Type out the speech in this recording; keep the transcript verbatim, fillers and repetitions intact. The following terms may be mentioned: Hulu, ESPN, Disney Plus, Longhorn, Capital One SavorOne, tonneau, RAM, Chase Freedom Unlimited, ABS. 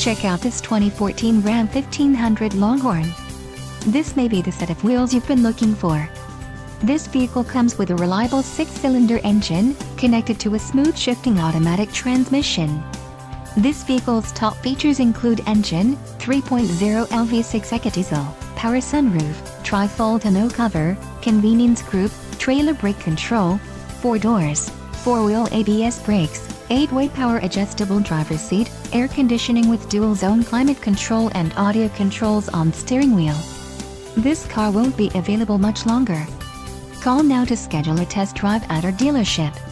Check out this twenty fourteen Ram fifteen hundred Longhorn. This may be the set of wheels you've been looking for. This vehicle comes with a reliable six-cylinder engine, connected to a smooth shifting automatic transmission. This vehicle's top features include engine, three point oh liter V six eco diesel, power sunroof, trifold tonneau cover, convenience group, trailer brake control, four doors, four-wheel A B S brakes, eight-way power adjustable driver's seat, air conditioning with dual-zone climate control and audio controls on steering wheel. This car won't be available much longer. Call now to schedule a test drive at our dealership.